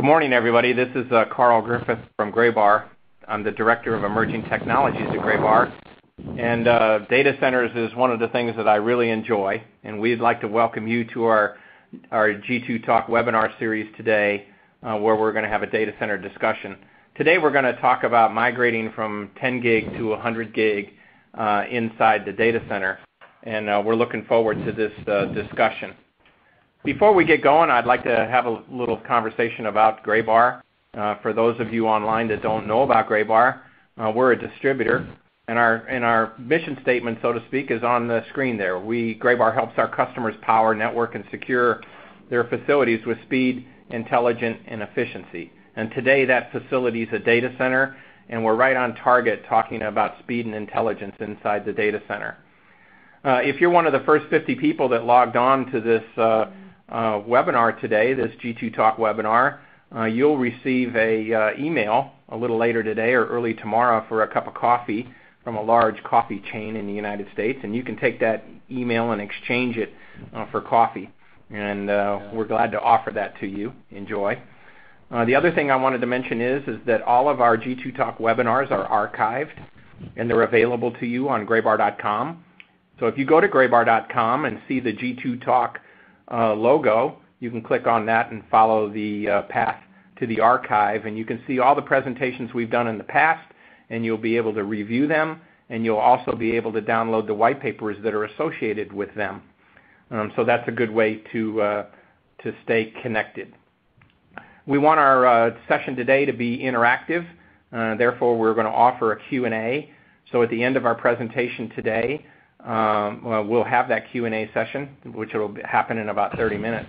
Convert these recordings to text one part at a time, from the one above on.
Good morning, everybody. This is Carl Griffith from Graybar. I'm the Director of Emerging Technologies at Graybar. And data centers is one of the things that I really enjoy. And we'd like to welcome you to our G2 Talk webinar series today, where we're going to have a data center discussion. Today we're going to talk about migrating from 10 gig to 100 gig inside the data center. And we're looking forward to this discussion. Before we get going, I'd like to have a little conversation about Graybar. For those of you online that don't know about Graybar, we're a distributor, and our mission statement, so to speak, is on the screen there. Graybar helps our customers power, network, and secure their facilities with speed, intelligence, and efficiency. And today, that facility is a data center, and we're right on target talking about speed and intelligence inside the data center. If you're one of the first 50 people that logged on to this webinar today, this G2 Talk webinar, you'll receive a email a little later today or early tomorrow for a cup of coffee from a large coffee chain in the United States, and you can take that email and exchange it for coffee. And we're glad to offer that to you. Enjoy. The other thing I wanted to mention is that all of our G2 Talk webinars are archived, and they're available to you on graybar.com. So if you go to graybar.com and see the G2 Talk logo, you can click on that and follow the path to the archive, and you can see all the presentations we've done in the past, and you'll be able to review them, and you'll also be able to download the white papers that are associated with them. So that's a good way to stay connected. We want our session today to be interactive, therefore we're going to offer a Q&A. So at the end of our presentation today, we'll have that Q&A session, which will happen in about 30 minutes.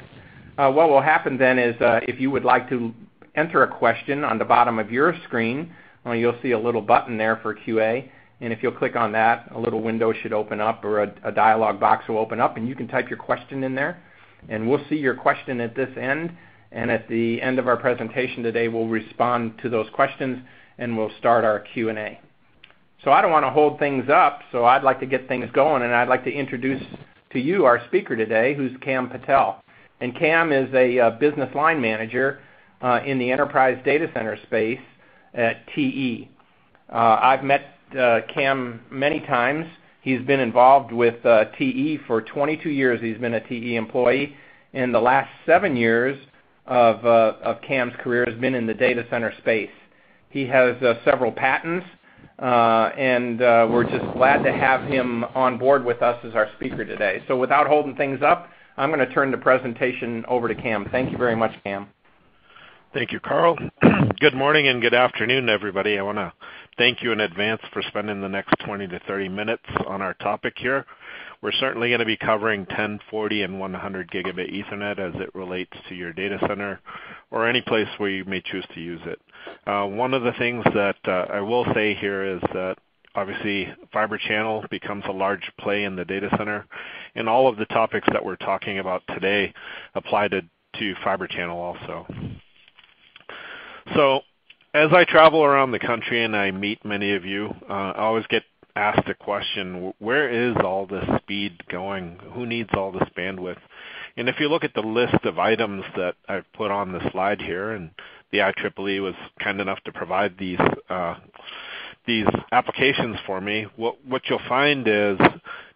What will happen then is if you would like to enter a question on the bottom of your screen, you'll see a little button there for QA, and if you'll click on that, a little window should open up, or a dialog box will open up, and you can type your question in there, and we'll see your question at this end, and at the end of our presentation today, we'll respond to those questions, and we'll start our Q&A. So I don't want to hold things up, so I'd like to get things going, and I'd like to introduce to you our speaker today, who's Cam Patel. And Cam is a business line manager in the enterprise data center space at TE. I've met Cam many times. He's been involved with TE for 22 years. He's been a TE employee, and the last 7 years of Cam's career has been in the data center space. He has several patents. And we're just glad to have him on board with us as our speaker today. So without holding things up, I'm going to turn the presentation over to Cam. Thank you very much, Cam. Thank you, Carl. Good morning and good afternoon, everybody. I want to thank you in advance for spending the next 20 to 30 minutes on our topic here. We're certainly going to be covering 10, 40, and 100 gigabit Ethernet as it relates to your data center or any place where you may choose to use it. One of the things that I will say here is that obviously fiber channel becomes a large play in the data center, and all of the topics that we're talking about today apply to fiber channel also. So as I travel around the country and I meet many of you, I always get asked the question, where is all this speed going? Who needs all this bandwidth? And if you look at the list of items that I've put on the slide here, and the IEEE was kind enough to provide these applications for me, what you'll find is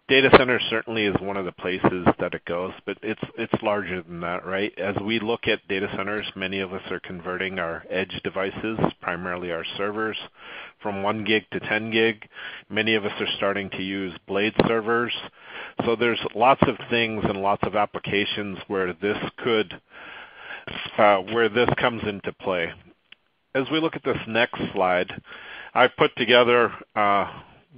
data center certainly is one of the places that it goes, but it's larger than that, right? As we look at data centers, many of us are converting our edge devices, primarily our servers, from 1 gig to 10 gig. Many of us are starting to use blade servers. So there's lots of things and lots of applications where this where this comes into play. As we look at this next slide, I've put together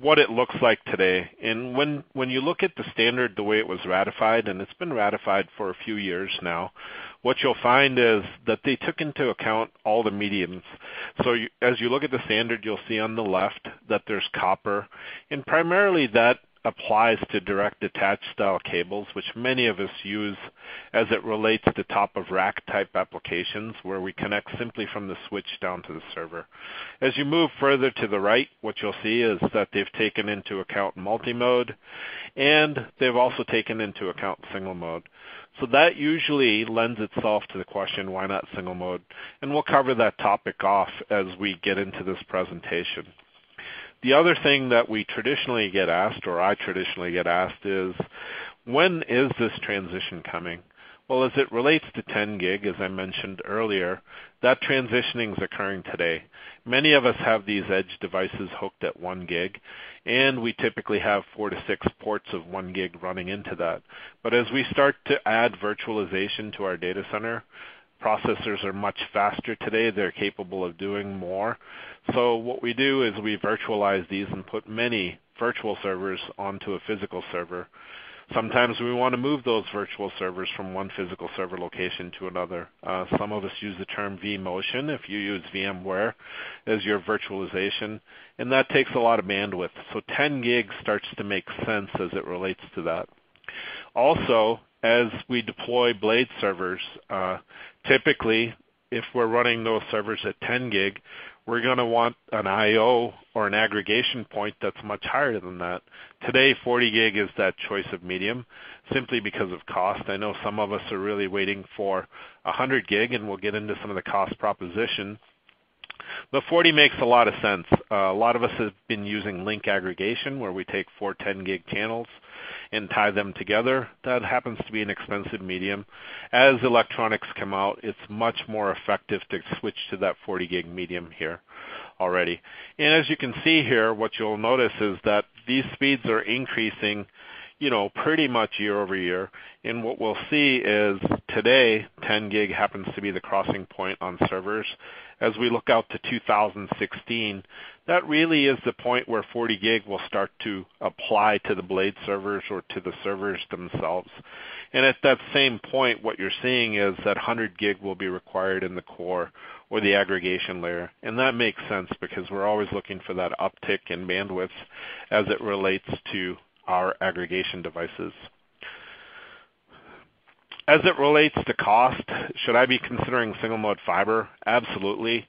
what it looks like today. And when you look at the standard the way it was ratified, and it's been ratified for a few years now, what you'll find is that they took into account all the mediums. So as you look at the standard, you'll see on the left that there's copper, and primarily that applies to direct attached style cables, which many of us use as it relates to top of rack type applications where we connect simply from the switch down to the server. As you move further to the right, what you'll see is that they've taken into account multi-mode, and they've also taken into account single mode. So that usually lends itself to the question, why not single mode? And we'll cover that topic off as we get into this presentation. The other thing that we traditionally get asked, or I traditionally get asked, is when is this transition coming? Well, as it relates to 10 gig, as I mentioned earlier, that transitioning is occurring today. Many of us have these edge devices hooked at 1 gig, and we typically have 4 to 6 ports of 1 gig running into that. But as we start to add virtualization to our data center, processors are much faster today. They're capable of doing more. So what we do is we virtualize these and put many virtual servers onto a physical server. Sometimes we want to move those virtual servers from one physical server location to another. Some of us use the term vMotion if you use VMware as your virtualization, and that takes a lot of bandwidth. So 10 gig starts to make sense as it relates to that. Also, as we deploy blade servers, typically if we're running those servers at 10 gig, we're going to want an I/O or an aggregation point that's much higher than that. Today, 40 gig is that choice of medium simply because of cost. I know some of us are really waiting for 100 gig, and we'll get into some of the cost proposition. But 40 makes a lot of sense. A lot of us have been using link aggregation where we take 4 10 gig channels and tie them together. That happens to be an expensive medium. As electronics come out, it's much more effective to switch to that 40 gig medium here already. And as you can see here, what you'll notice is that these speeds are increasing, you know, pretty much year over year. And what we'll see is today, 10 gig happens to be the crossing point on servers. As we look out to 2016, that really is the point where 40 gig will start to apply to the blade servers or to the servers themselves. And at that same point, what you're seeing is that 100 gig will be required in the core or the aggregation layer. And that makes sense because we're always looking for that uptick in bandwidth as it relates to our aggregation devices. As it relates to cost, should I be considering single mode fiber? Absolutely.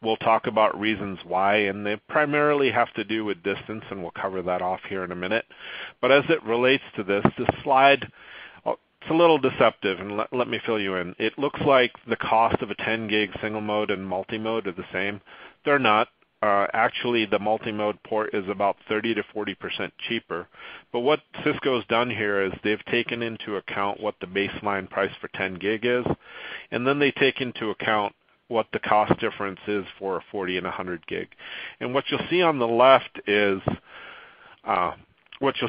We'll talk about reasons why, and they primarily have to do with distance, and we'll cover that off here in a minute. But as it relates to this slide, it's a little deceptive, and let me fill you in. It looks like the cost of a 10 gig single mode and multi-mode are the same. They're not. Actually, the multi-mode port is about 30 to 40% cheaper. But what Cisco's done here is they've taken into account what the baseline price for 10 gig is, and then they take into account what the cost difference is for a 40 and 100 gig. And what you'll see on the left is 100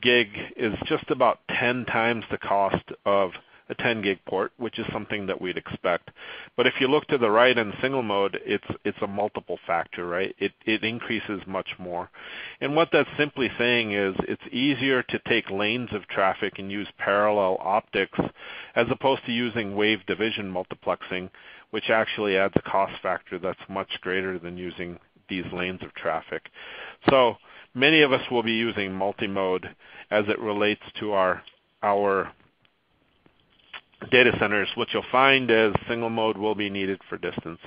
gig is just about 10 times the cost of a 10 gig port, which is something that we'd expect. But if you look to the right in single mode, it's a multiple factor, right? It increases much more. And what that's simply saying is it's easier to take lanes of traffic and use parallel optics as opposed to using wave division multiplexing, which actually adds a cost factor that's much greater than using these lanes of traffic. So many of us will be using multi-mode as it relates to our data centers. What you'll find is single mode will be needed for distance.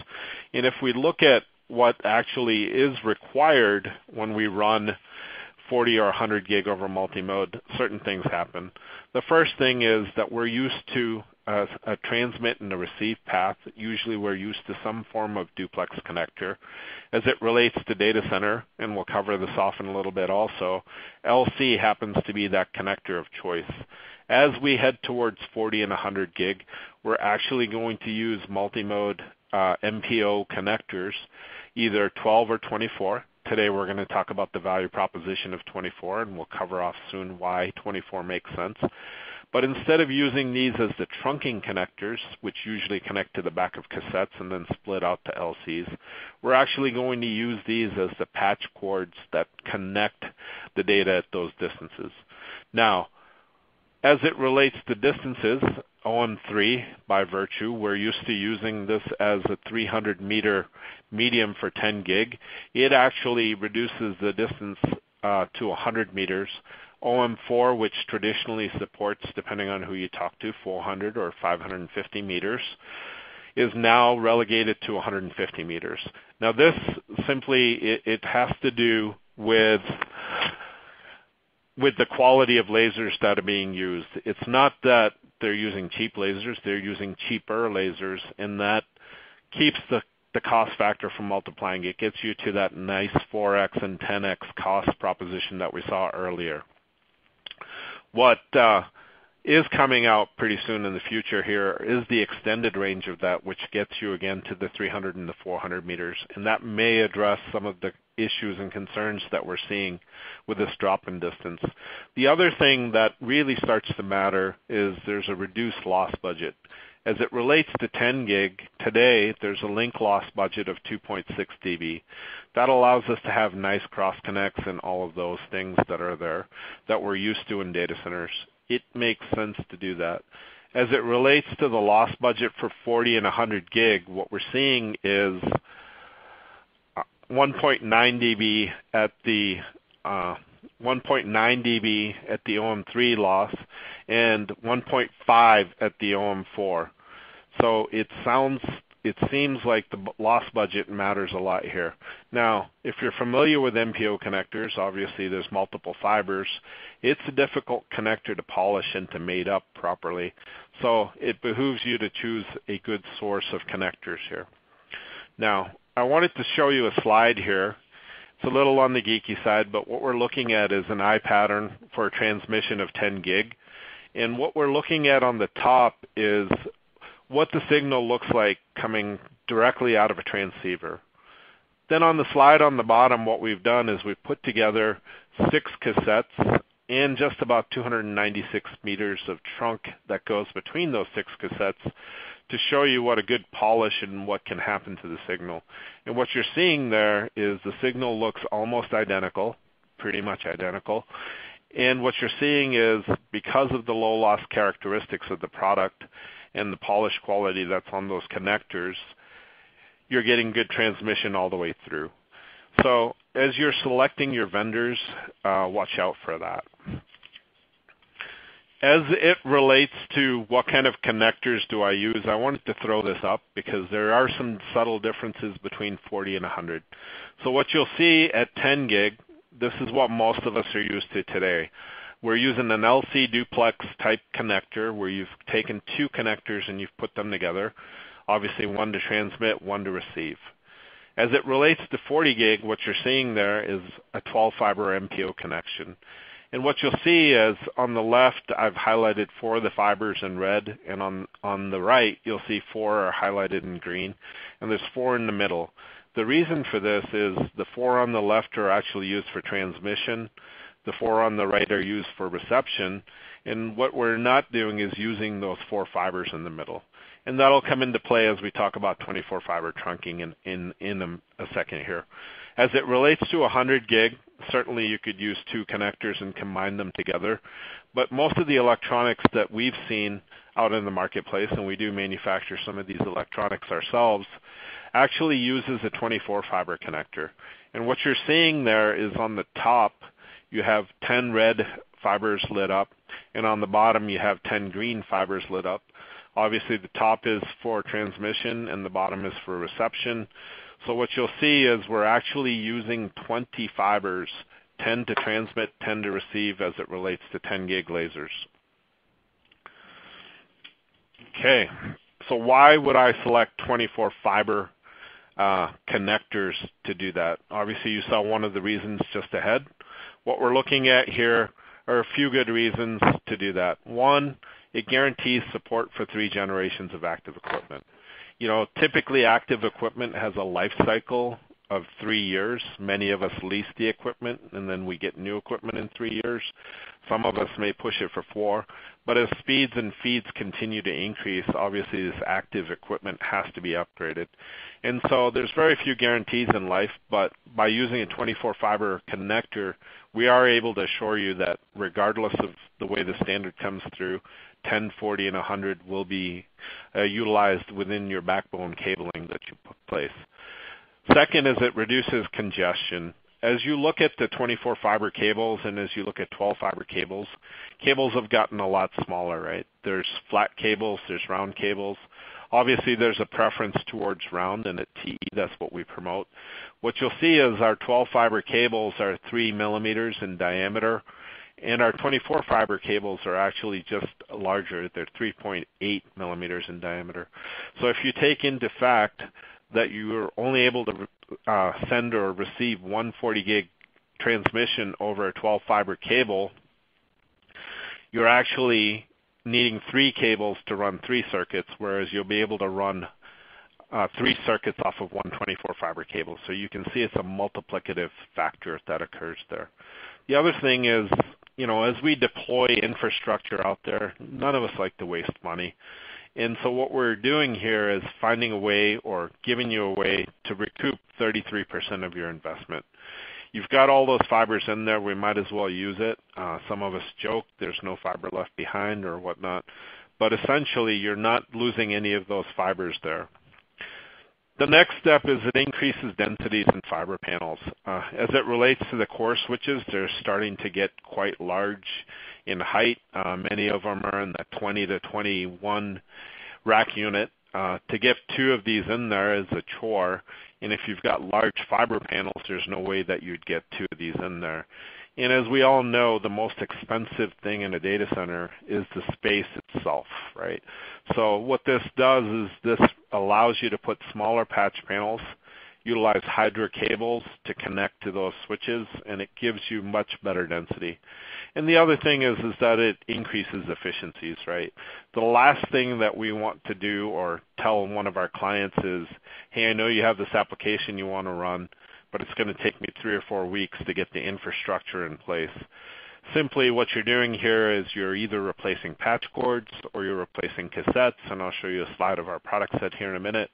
And if we look at what actually is required when we run 40 or 100 gig over multi-mode, certain things happen. The first thing is that we're used to a transmit and a receive path. Usually we're used to some form of duplex connector. As it relates to data center, and we'll cover this off in a little bit also, LC happens to be that connector of choice. As we head towards 40 and 100 gig, we're actually going to use multi-mode MPO connectors, either 12 or 24. Today we're going to talk about the value proposition of 24, and we'll cover off soon why 24 makes sense. But instead of using these as the trunking connectors, which usually connect to the back of cassettes and then split out to LCs, we're actually going to use these as the patch cords that connect the data at those distances. Now, as it relates to distances, OM3 by virtue, we're used to using this as a 300 meter medium for 10 gig. It actually reduces the distance to 100 meters. OM4, which traditionally supports, depending on who you talk to, 400 or 550 meters, is now relegated to 150 meters. Now this simply, it has to do with with the quality of lasers that are being used. It's not that they're using cheap lasers, they're using cheaper lasers, and that keeps the cost factor from multiplying. It gets you to that nice 4x and 10x cost proposition that we saw earlier. What is coming out pretty soon in the future here is the extended range of that, which gets you again to the 300 and the 400 meters, and that may address some of the issues and concerns that we're seeing with this drop in distance. The other thing that really starts to matter is there's a reduced loss budget. As it relates to 10 gig, today there's a link loss budget of 2.6 dB. That allows us to have nice cross connects and all of those things that are there that we're used to in data centers. It makes sense to do that. As it relates to the loss budget for 40 and 100 gig, what we're seeing is 1.9 dB at the 1.9 dB at the OM3 loss and 1.5 at the OM4. So it seems like the loss budget matters a lot here. Now, if you're familiar with MPO connectors, obviously there's multiple fibers. It's a difficult connector to polish and to mate up properly. So it behooves you to choose a good source of connectors here. Now, I wanted to show you a slide here. It's a little on the geeky side, but what we're looking at is an I pattern for a transmission of 10 gig. And what we're looking at on the top is what the signal looks like coming directly out of a transceiver. Then on the slide on the bottom, what we've done is we've put together 6 cassettes and just about 296 meters of trunk that goes between those 6 cassettes to show you what a good polish and what can happen to the signal. And what you're seeing there is the signal looks almost identical, pretty much identical. And what you're seeing is, because of the low loss characteristics of the product and the polish quality that's on those connectors, you're getting good transmission all the way through. So as you're selecting your vendors, watch out for that. As it relates to what kind of connectors do I use, I wanted to throw this up because there are some subtle differences between 40 and 100. So what you'll see at 10 gig, this is what most of us are used to today. We're using an LC duplex type connector where you've taken 2 connectors and you've put them together. Obviously one to transmit, one to receive. As it relates to 40 gig, what you're seeing there is a 12 fiber MPO connection. And what you'll see is on the left, I've highlighted 4 of the fibers in red, and on the right, you'll see 4 are highlighted in green, and there's 4 in the middle. The reason for this is the 4 on the left are actually used for transmission, the 4 on the right are used for reception, and what we're not doing is using those 4 fibers in the middle. And that'll come into play as we talk about 24 fiber trunking in a second here. As it relates to 100 gig, certainly you could use 2 connectors and combine them together, but most of the electronics that we've seen out in the marketplace, and we do manufacture some of these electronics ourselves, actually uses a 24 fiber connector. And what you're seeing there is on the top, you have 10 red fibers lit up, and on the bottom you have 10 green fibers lit up. Obviously the top is for transmission and the bottom is for reception. So what you'll see is we're actually using 20 fibers, 10 to transmit, 10 to receive as it relates to 10 gig lasers. Okay, so why would I select 24 fiber connectors to do that? Obviously you saw one of the reasons just ahead. What we're looking at here are a few good reasons to do that. One, it guarantees support for 3 generations of active equipment. You know, typically active equipment has a life cycle of 3 years. Many of us lease the equipment and then we get new equipment in 3 years. Some of us may push it for 4. But as speeds and feeds continue to increase, obviously this active equipment has to be upgraded. And so there's very few guarantees in life, but by using a 24 fiber connector, we are able to assure you that regardless of the way the standard comes through, 10, 40, and 100 will be utilized within your backbone cabling that you place. Second is it reduces congestion. As you look at the 24 fiber cables and as you look at 12 fiber cables, cables have gotten a lot smaller, right? There's flat cables, there's round cables. Obviously there's a preference towards round, and at TE that's what we promote. What you'll see is our 12 fiber cables are 3 millimeters in diameter, And our 24 fiber cables are actually just larger. They're 3.8 millimeters in diameter. So if you take into fact that you're only able to send or receive 140 gig transmission over a 12 fiber cable, you're actually needing 3 cables to run 3 circuits, whereas you'll be able to run 3 circuits off of 124 fiber cable. So you can see it's a multiplicative factor that occurs there. The other thing is, you know, as we deploy infrastructure out there, none of us like to waste money. And so what we're doing here is finding a way or giving you a way to recoup 33% of your investment. You've got all those fibers in there. We might as well use it. Some of us joke there's no fiber left behind or whatnot. But essentially, you're not losing any of those fibers there. The next step is it increases densities in fiber panels. As it relates to the core switches, they're starting to get quite large in height. Many of them are in the 20 to 21 rack unit. To get 2 of these in there is a chore, and if you've got large fiber panels, there's no way that you'd get 2 of these in there. And as we all know, the most expensive thing in a data center is the space itself, right? So what this does is this allows you to put smaller patch panels, utilize hydro cables to connect to those switches, and it gives you much better density. And the other thing is that it increases efficiencies, right? The last thing that we want to do or tell one of our clients is, hey, I know you have this application you want to run, but it's going to take me 3 or 4 weeks to get the infrastructure in place. Simply what you're doing here is you're either replacing patch cords or you're replacing cassettes, and I'll show you a slide of our product set here in a minute.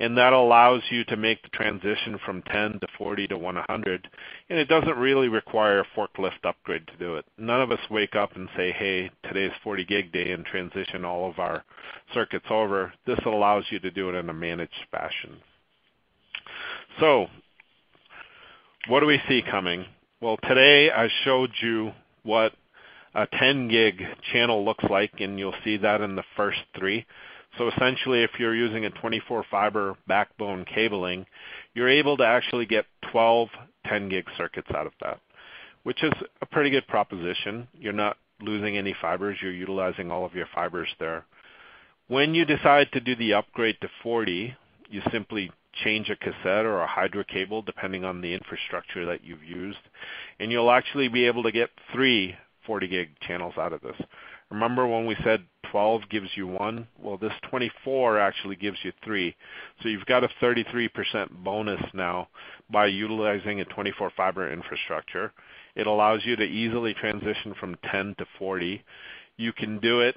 And that allows you to make the transition from 10 to 40 to 100, and it doesn't really require a forklift upgrade to do it. None of us wake up and say, hey, today's 40 gig day and transition all of our circuits over. This allows you to do it in a managed fashion. So what do we see coming? Well, today I showed you what a 10 gig channel looks like, and you'll see that in the first 3. So essentially, if you're using a 24 fiber backbone cabling, you're able to actually get 12 10 gig circuits out of that, which is a pretty good proposition. You're not losing any fibers. You're utilizing all of your fibers there. When you decide to do the upgrade to 40, you simply change a cassette or a hydro cable, depending on the infrastructure that you've used, and you'll actually be able to get 3 40 gig channels out of this. Remember when we said 12 gives you 1? Well, this 24 actually gives you 3. So you've got a 33% bonus now by utilizing a 24 fiber infrastructure. It allows you to easily transition from 10 to 40. You can do it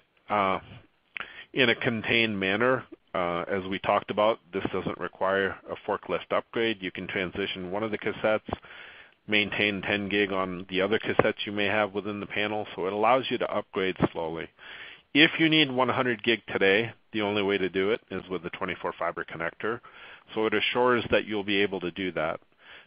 in a contained manner. As we talked about, this doesn't require a forklift upgrade. You can transition one of the cassettes, maintain 10 gig on the other cassettes you may have within the panel, so it allows you to upgrade slowly. If you need 100 gig today, the only way to do it is with the 24 fiber connector, so it assures that you'll be able to do that.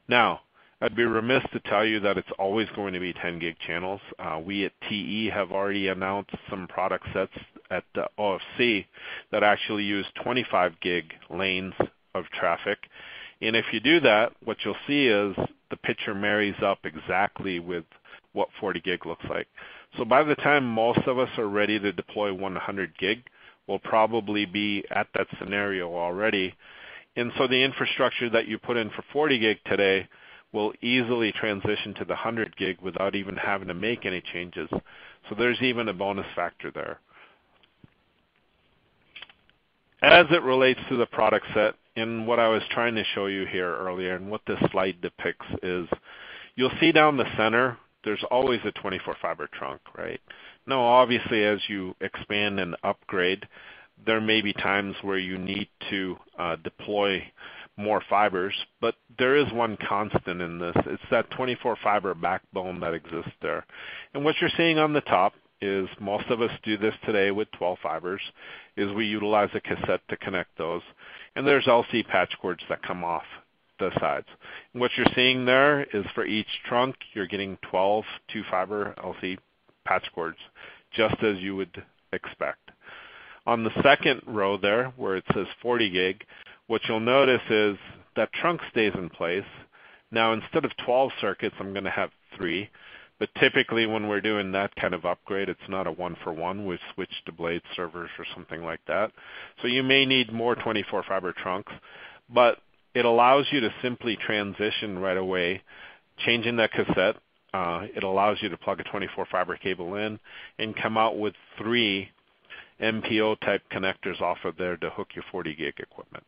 Now, I'd be remiss to tell you that it's always going to be 10 gig channels. We at TE have already announced some product sets at the OFC that actually use 25 gig lanes of traffic. And if you do that, what you'll see is the picture marries up exactly with what 40 gig looks like. So by the time most of us are ready to deploy 100 gig, we'll probably be at that scenario already. And so the infrastructure that you put in for 40 gig today will easily transition to the 100 gig without even having to make any changes. So there's even a bonus factor there. As it relates to the product set, and what I was trying to show you here earlier and what this slide depicts is, you'll see down the center, there's always a 24 fiber trunk, right? Now, obviously, as you expand and upgrade, there may be times where you need to deploy more fibers, but there is one constant in this. It's that 24 fiber backbone that exists there. And what you're seeing on the top is most of us do this today with 12 fibers, is we utilize a cassette to connect those. And there's LC patch cords that come off the sides. And what you're seeing there is for each trunk, you're getting 12 2-fiber LC patch cords, just as you would expect. On the second row there, where it says 40 gig, what you'll notice is that trunk stays in place. Now, instead of 12 circuits, I'm going to have 3. But typically when we're doing that kind of upgrade, it's not a one-for-one. We switch to blade servers or something like that. So you may need more 24 fiber trunks, but it allows you to simply transition right away, changing that cassette. It allows you to plug a 24 fiber cable in and come out with 3 MPO type connectors off of there to hook your 40 gig equipment.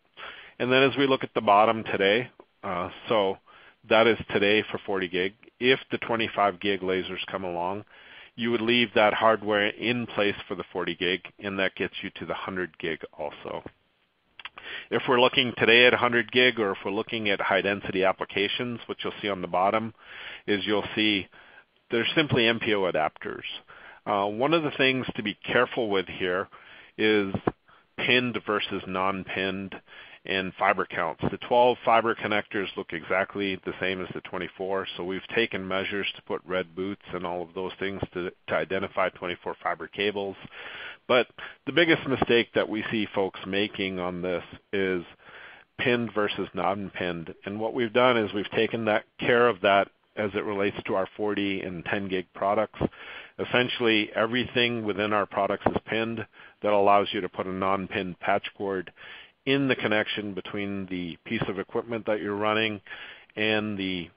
And then as we look at the bottom today, so that is today for 40 gig. If the 25 gig lasers come along, you would leave that hardware in place for the 40 gig, and that gets you to the 100 gig also. If we're looking today at 100 gig, or if we're looking at high density applications, what you'll see on the bottom is you'll see they're simply MPO adapters. One of the things to be careful with here is pinned versus non-pinned and fiber counts. The 12 fiber connectors look exactly the same as the 24, so we've taken measures to put red boots and all of those things to identify 24 fiber cables. But the biggest mistake that we see folks making on this is pinned versus non-pinned. And what we've done is we've taken care of that as it relates to our 40 and 10 gig products. Essentially, everything within our products is pinned. That allows you to put a non-pinned patch cord in the connection between the piece of equipment that you're running and the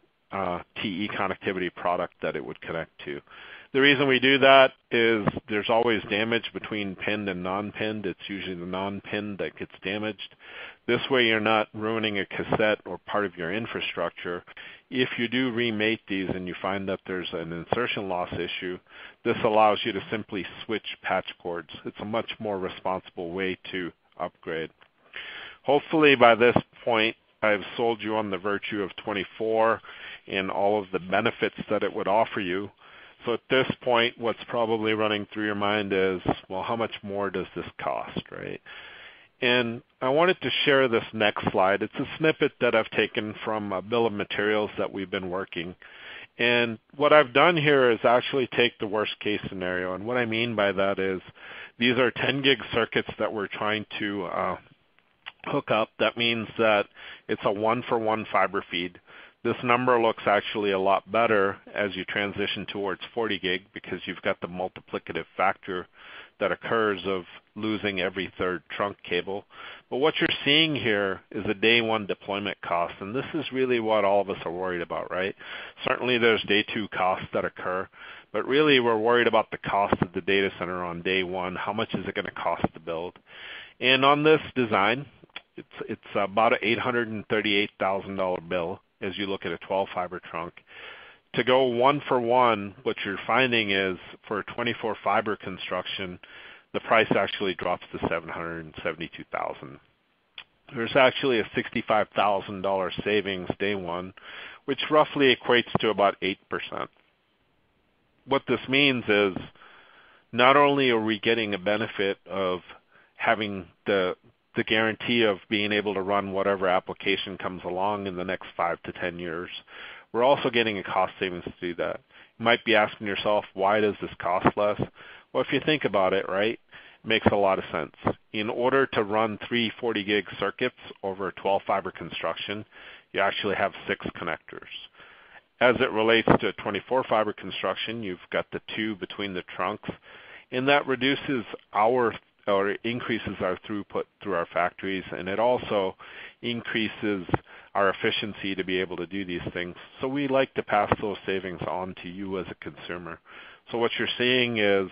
TE connectivity product that it would connect to. The reason we do that is there's always damage between pinned and non-pinned. It's usually the non-pinned that gets damaged. This way you're not ruining a cassette or part of your infrastructure. If you do remate these and you find that there's an insertion loss issue, this allows you to simply switch patch cords. It's a much more responsible way to upgrade. Hopefully by this point, I've sold you on the virtue of 24 and all of the benefits that it would offer you. So at this point, what's probably running through your mind is, well, how much more does this cost, right? And I wanted to share this next slide. It's a snippet that I've taken from a bill of materials that we've been working. And what I've done here is actually take the worst case scenario. And what I mean by that is these are 10 gig circuits that we're trying to hook up. That means that it's a one-for-one fiber feed. This number looks actually a lot better as you transition towards 40 gig because you've got the multiplicative factor that occurs of losing every third trunk cable. But what you're seeing here is a day one deployment cost, and this is really what all of us are worried about, right? Certainly there's day two costs that occur, but really we're worried about the cost of the data center on day one. How much is it going to cost to build? And on this design, it's about an $838,000 bill as you look at a 12 fiber trunk. To go one for one, what you're finding is for a 24 fiber construction, the price actually drops to $772,000. There's actually a $65,000 savings day one, which roughly equates to about 8%. What this means is not only are we getting a benefit of having the guarantee of being able to run whatever application comes along in the next 5 to 10 years. We're also getting a cost savings to do that. You might be asking yourself, why does this cost less? Well, if you think about it, right, it makes a lot of sense. In order to run 3 40 gig circuits over a 12 fiber construction, you actually have 6 connectors. As it relates to a 24 fiber construction, you've got the 2 between the trunks, and that reduces increases our throughput through our factories, and it also increases our efficiency to be able to do these things. So we like to pass those savings on to you as a consumer. So what you're seeing is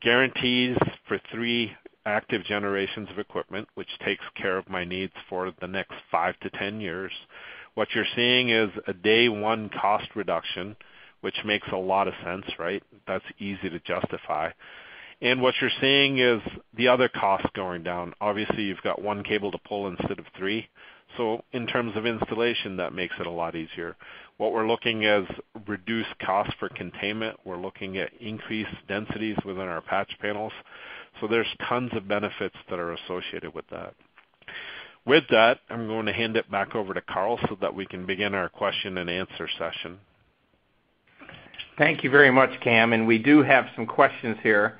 guarantees for 3 active generations of equipment, which takes care of my needs for the next 5 to 10 years. What you're seeing is a day one cost reduction, which makes a lot of sense, right? That's easy to justify. And what you're seeing is the other costs going down. Obviously, you've got 1 cable to pull instead of 3. So in terms of installation, that makes it a lot easier. What we're looking at is reduced cost for containment. We're looking at increased densities within our patch panels. So there's tons of benefits that are associated with that. With that, I'm going to hand it back over to Carl so that we can begin our question and answer session. Thank you very much, Cam. And we do have some questions here.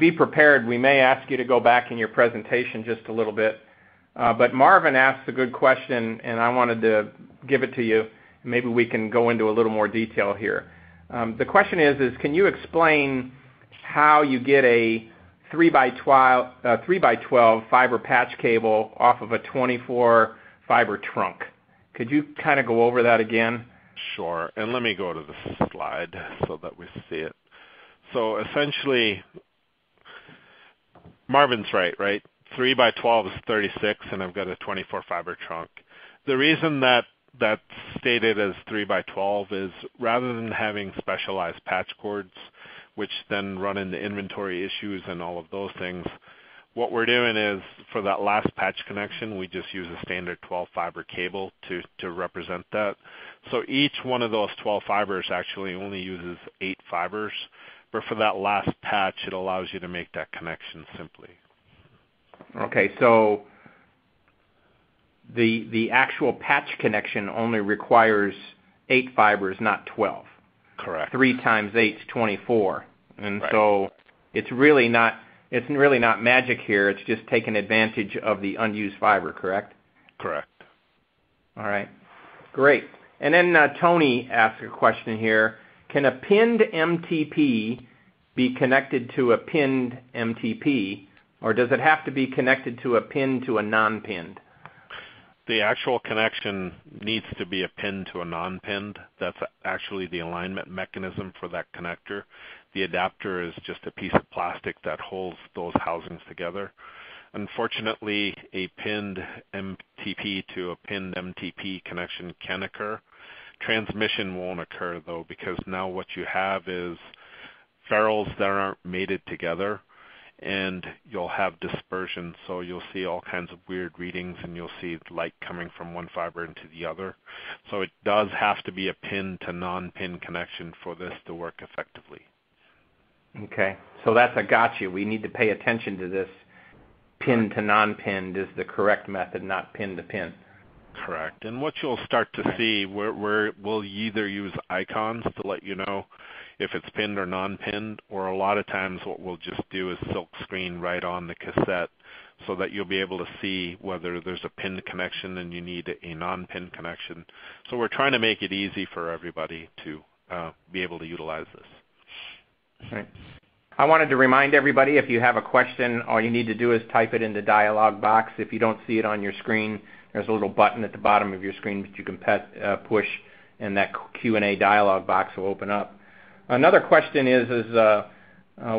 Be prepared. We may ask you to go back in your presentation just a little bit. But Marvin asked a good question, and I wanted to give it to you. Maybe we can go into a little more detail here. The question is can you explain how you get a 3 by 12 fiber patch cable off of a 24 fiber trunk? Could you kind of go over that again? Sure, and let me go to the slide so that we see it. So essentially, Marvin's right? 3 by 12 is 36, and I've got a 24 fiber trunk. The reason that that's stated as 3 by 12 is rather than having specialized patch cords, which then run into inventory issues and all of those things, what we're doing is for that last patch connection, we just use a standard 12 fiber cable to represent that. So each one of those 12 fibers actually only uses 8 fibers, but for that last patch, it allows you to make that connection simply. Okay, so the actual patch connection only requires 8 fibers, not 12. Correct. 3 times 8 is 24, and right. So it's really not magic here. It's just taking advantage of the unused fiber. Correct. Correct. All right, great. And then Tony asked a question here: can a pinned MTP be connected to a pinned MTP, or does it have to be connected to a pin to a non-pinned? The actual connection needs to be a pin to a non-pinned. That's actually the alignment mechanism for that connector. The adapter is just a piece of plastic that holds those housings together. Unfortunately, a pinned MTP to a pinned MTP connection can occur. Transmission won't occur, though, because now what you have is ferrules that aren't mated together, and you'll have dispersion, so you'll see all kinds of weird readings, and you'll see light coming from one fiber into the other. So it does have to be a pin to non-pin connection for this to work effectively. Okay, so that's a gotcha. We need to pay attention to this. Pin to non-pin is the correct method, not pin to pin. Correct, and what you'll start to see, we'll either use icons to let you know if it's pinned or non-pinned, or a lot of times what we'll just do is silk screen right on the cassette so that you'll be able to see whether there's a pinned connection and you need a non-pinned connection. So we're trying to make it easy for everybody to be able to utilize this. All right. I wanted to remind everybody, if you have a question, all you need to do is type it in the dialog box. If you don't see it on your screen, there's a little button at the bottom of your screen that you can push, and that Q&A dialog box will open up. Another question is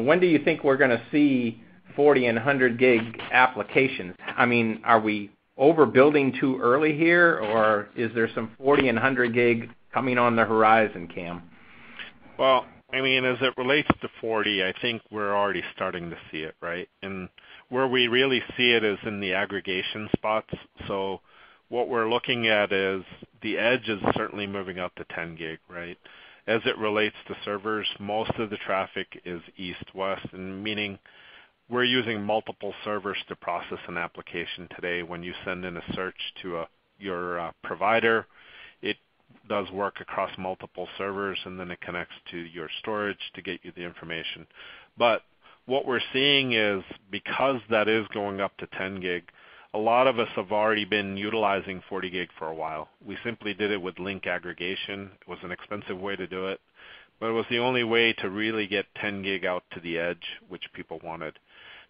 when do you think we're going to see 40 and 100 gig applications? I mean, are we overbuilding too early here, or is there some 40 and 100 gig coming on the horizon, Cam? Well, I mean, as it relates to 40, I think we're already starting to see it, right? And where we really see it is in the aggregation spots. So what we're looking at is the edge is certainly moving up to 10 gig, right? As it relates to servers, most of the traffic is east-west, and meaning we're using multiple servers to process an application today. When you send in a search to your provider, it does work across multiple servers, and then it connects to your storage to get you the information. But what we're seeing is, because that is going up to 10 gig, a lot of us have already been utilizing 40 gig for a while. We simply did it with link aggregation. It was an expensive way to do it, but it was the only way to really get 10 gig out to the edge, which people wanted.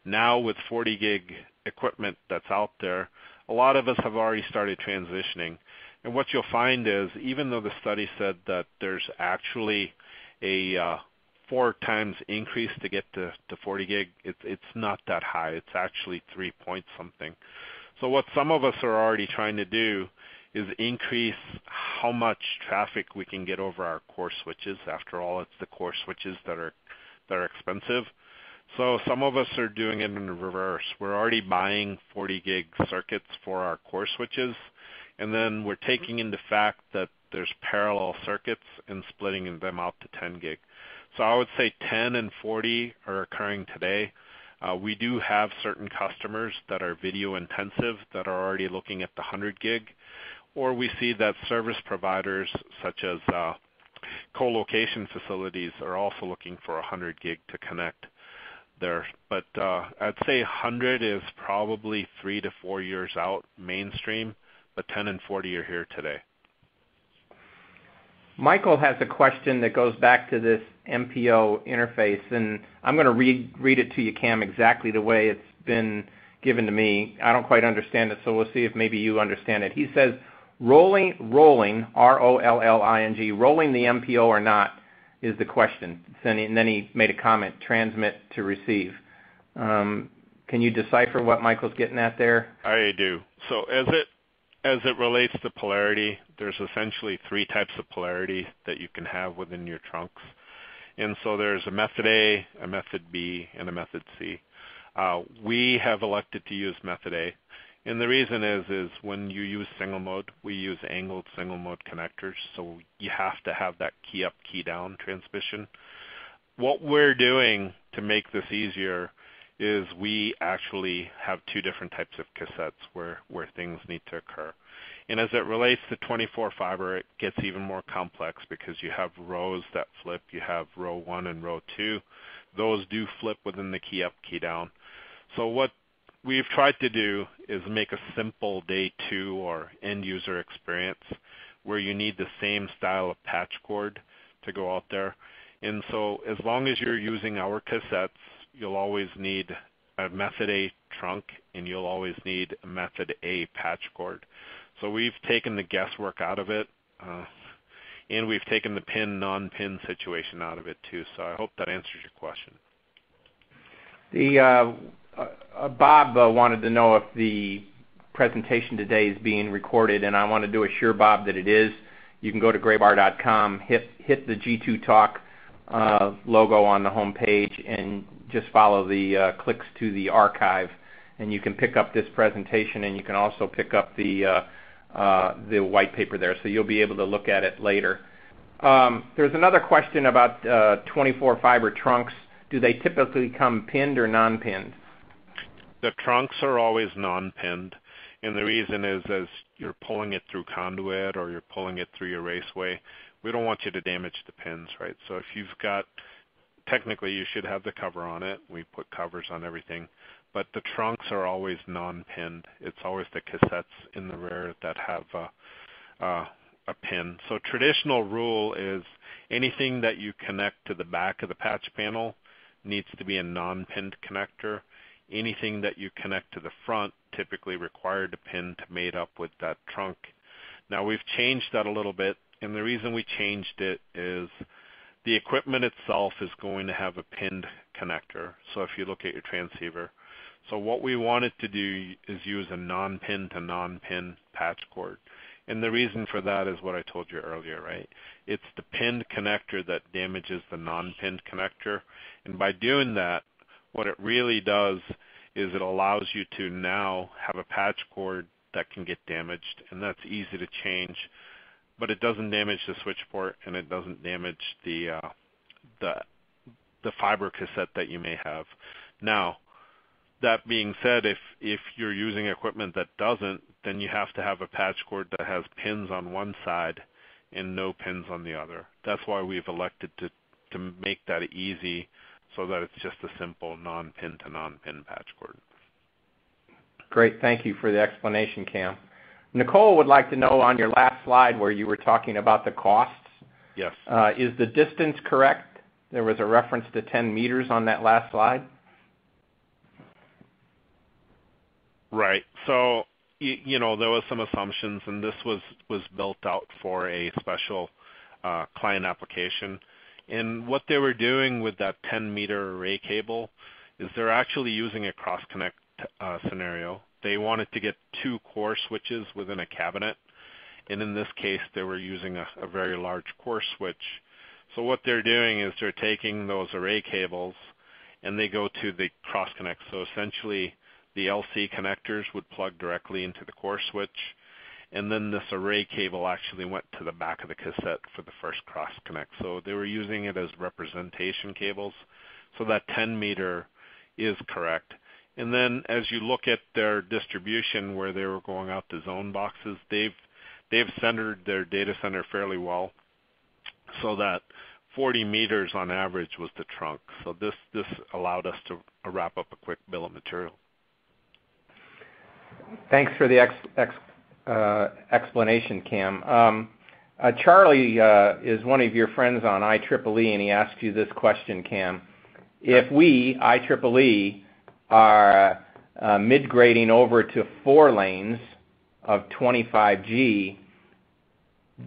Now with 40 gig equipment that's out there, a lot of us have already started transitioning. And what you'll find is, even though the study said that there's actually a 4 times increase to get to 40 gig, it's not that high. It's actually 3 point something. So what some of us are already trying to do is increase how much traffic we can get over our core switches. After all, it's the core switches that are expensive. So some of us are doing it in the reverse. We're already buying 40 gig circuits for our core switches, and then we're taking into fact that there's parallel circuits and splitting them out to 10 gig. So I would say 10 and 40 are occurring today. We do have certain customers that are video intensive that are already looking at the 100 gig, or we see that service providers such as co-location facilities are also looking for 100 gig to connect there. But I'd say 100 is probably 3 to 4 years out mainstream, but 10 and 40 are here today. Michael has a question that goes back to this MPO interface, and I'm going to read it to you, Cam, exactly the way it's been given to me. I don't quite understand it, so we'll see if maybe you understand it. He says, rolling, R-O-L-L-I-N-G, rolling the MPO or not is the question. And then he made a comment, transmit to receive. Can you decipher what Michael's getting at there? I do. So as it relates to polarity, there's essentially three types of polarity that you can have within your trunks. And so there's a method A, a method B, and a method C. We have elected to use method A. And the reason is when you use single mode, we use angled single mode connectors. So you have to have that key up, key down transmission. What we're doing to make this easier is we actually have two different types of cassettes where things need to occur. And as it relates to 24 fiber, it gets even more complex because you have rows that flip. You have row 1 and row 2. Those do flip within the key up, key down. So what we've tried to do is make a simple day 2 or end user experience where you need the same style of patch cord to go out there. And so as long as you're using our cassettes, you'll always need a method A trunk, and you'll always need a method A patch cord. So we've taken the guesswork out of it, and we've taken the pin, non-pin situation out of it too. So I hope that answers your question. The Bob wanted to know if the presentation today is being recorded, and I want to assure Bob that it is. You can go to graybar.com, hit the G2 Talk logo on the home page, and just follow the clicks to the archive, and you can pick up this presentation, and you can also pick up the white paper there, so you'll be able to look at it later. There's another question about 24 fiber trunks. Do they typically come pinned or non-pinned? The trunks are always non-pinned, and the reason is as you're pulling it through conduit or you're pulling it through your raceway, we don't want you to damage the pins, right? So if you've got technically, you should have the cover on it. We put covers on everything. But the trunks are always non-pinned. It's always the cassettes in the rear that have a pin. So traditional rule is anything that you connect to the back of the patch panel needs to be a non-pinned connector. Anything that you connect to the front typically required a pin to mate up with that trunk. Now, we've changed that a little bit, and the reason we changed it is the equipment itself is going to have a pinned connector, so if you look at your transceiver. So what we wanted to do is use a non-pin to non-pin patch cord. And the reason for that is what I told you earlier, right? It's the pinned connector that damages the non-pinned connector. And by doing that, what it really does is it allows you to now have a patch cord that can get damaged, and that's easy to change. But it doesn't damage the switch port, and it doesn't damage the fiber cassette that you may have. Now, that being said, if you're using equipment that doesn't, then you have to have a patch cord that has pins on one side and no pins on the other. That's why we've elected to make that easy so that it's just a simple non-pin to non-pin patch cord. Great. Thank you for the explanation, Cam. Nicole would like to know on your last slide where you were talking about the costs. Yes. Is the distance correct? There was a reference to 10 meters on that last slide. Right. So, you know, there was some assumptions, and this was built out for a special client application. And what they were doing with that 10-meter array cable is they're actually using a cross-connect scenario. They wanted to get two core switches within a cabinet, and in this case, they were using a very large core switch. So what they're doing is they're taking those array cables, and they go to the cross-connect. So essentially, the LC connectors would plug directly into the core switch, and then this array cable actually went to the back of the cassette for the first cross-connect. So they were using it as representation cables. So that 10-meter is correct. And then as you look at their distribution where they were going out to zone boxes, they've centered their data center fairly well so that 40 meters on average was the trunk. So this allowed us to wrap up a quick bill of material. Thanks for the explanation, Cam. Charlie is one of your friends on IEEE, and he asked you this question, Cam. If we, IEEE, are mid-grading over to 4 lanes of 25G,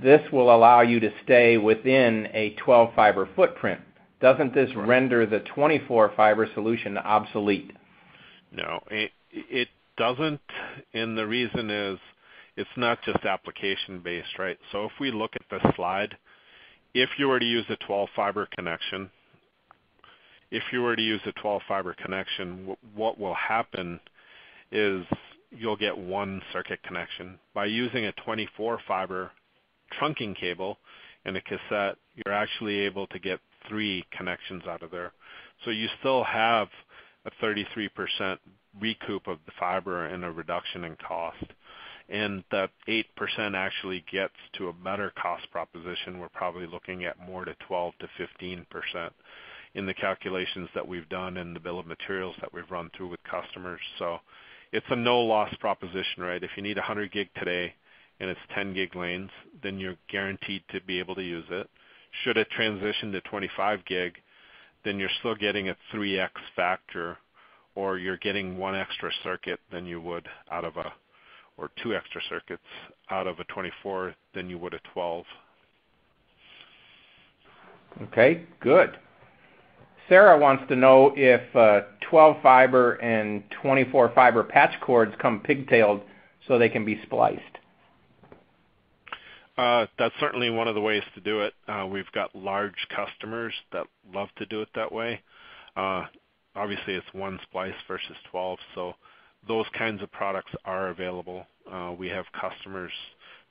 this will allow you to stay within a 12-fiber footprint. Doesn't this render the 24-fiber solution obsolete? No, it doesn't, and the reason is it's not just application-based, right? So if we look at this slide, if you were to use a 12-fiber connection, what will happen is you'll get one circuit connection. By using a 24-fiber trunking cable and a cassette, you're actually able to get 3 connections out of there. So you still have a 33% recoup of the fiber and a reduction in cost. And that 8% actually gets to a better cost proposition. We're probably looking at more to 12 to 15% in the calculations that we've done and the bill of materials that we've run through with customers. So it's a no-loss proposition, right? If you need 100 gig today and it's 10 gig lanes, then you're guaranteed to be able to use it. Should it transition to 25 gig, then you're still getting a 3x factor, or you're getting 1 extra circuit than you would out of a, or 2 extra circuits out of a 24 than you would a 12. Okay, good. Sarah wants to know if 12-fiber and 24-fiber patch cords come pigtailed so they can be spliced. That's certainly one of the ways to do it. We've got large customers that love to do it that way. Obviously, it's 1 splice versus 12, so those kinds of products are available. We have customers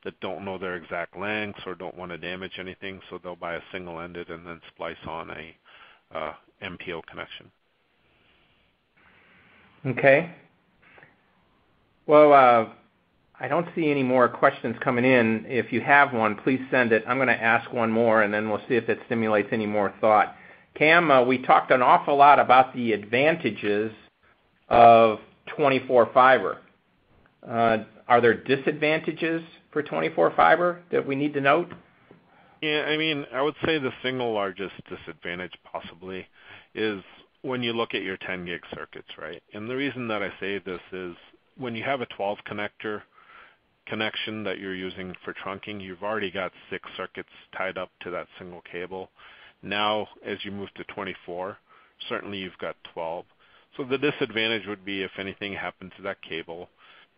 that don't know their exact lengths or don't want to damage anything, so they'll buy a single-ended and then splice on a MPO connection. Okay. Well, I don't see any more questions coming in. If you have one, please send it. I'm going to ask one more, and then we'll see if it stimulates any more thought. Cam, we talked an awful lot about the advantages of 24-fiber. Are there disadvantages for 24-fiber that we need to note? Yeah, I mean, I would say the single largest disadvantage possibly is when you look at your 10-gig circuits, right? And the reason that I say this is when you have a 12-connector connection that you're using for trunking, you've already got 6 circuits tied up to that single cable. Now, as you move to 24, certainly you've got 12. So the disadvantage would be if anything happened to that cable.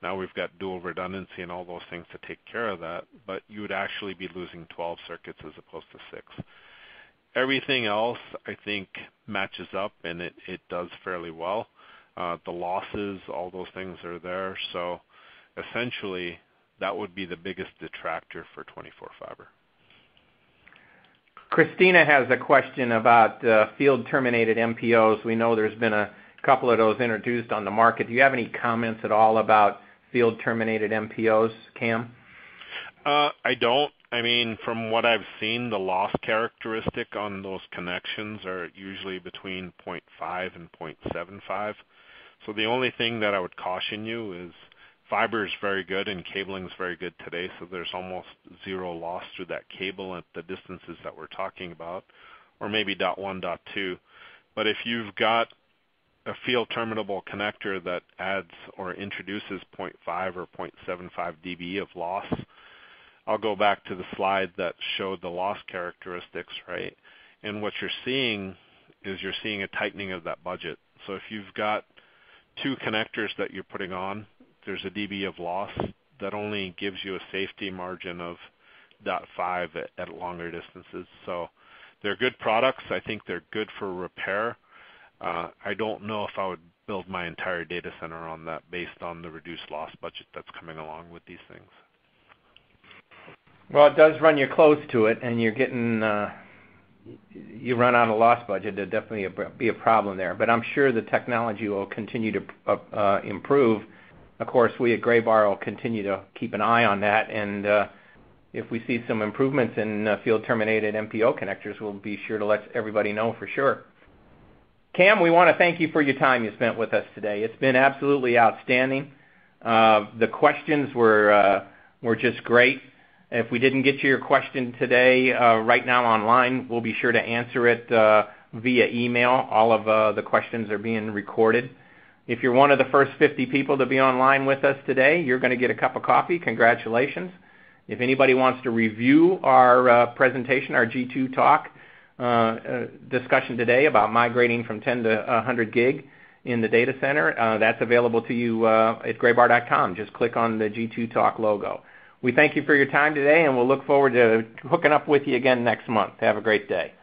Now we've got dual redundancy and all those things to take care of that, but you would actually be losing 12 circuits as opposed to 6. Everything else, I think, matches up, and it does fairly well. The losses, all those things are there. So essentially, that would be the biggest detractor for 24-fiber. Christina has a question about field-terminated MPOs. We know there's been a couple of those introduced on the market. Do you have any comments at all about field-terminated MPOs, Cam? I don't. I mean, from what I've seen, the loss characteristic on those connections are usually between 0.5 and 0.75. So the only thing that I would caution you is fiber is very good and cabling is very good today, so there's almost zero loss through that cable at the distances that we're talking about, or maybe .1, .2. But if you've got a field-terminable connector that adds or introduces 0.5 or 0.75 dB of loss, I'll go back to the slide that showed the loss characteristics, right? And what you're seeing is you're seeing a tightening of that budget. So if you've got 2 connectors that you're putting on, there's a dB of loss that only gives you a safety margin of 0.5 at longer distances. So they're good products. I think they're good for repair. I don't know if I would build my entire data center on that based on the reduced loss budget that's coming along with these things. Well, it does run you close to it, and you're getting, you run out of loss budget. There'll definitely be a problem there. But I'm sure the technology will continue to improve. Of course, we at Graybar will continue to keep an eye on that, and if we see some improvements in field-terminated MPO connectors, we'll be sure to let everybody know for sure. Cam, we want to thank you for your time you spent with us today. It's been absolutely outstanding. The questions were just great, If we didn't get to your question today, right now online, we'll be sure to answer it via email. All of the questions are being recorded. If you're one of the first 50 people to be online with us today, you're going to get a cup of coffee. Congratulations. If anybody wants to review our presentation, our G2 Talk discussion today about migrating from 10 to 100 gig in the data center, that's available to you at graybar.com. Just click on the G2 Talk logo. We thank you for your time today, and we'll look forward to hooking up with you again next month. Have a great day.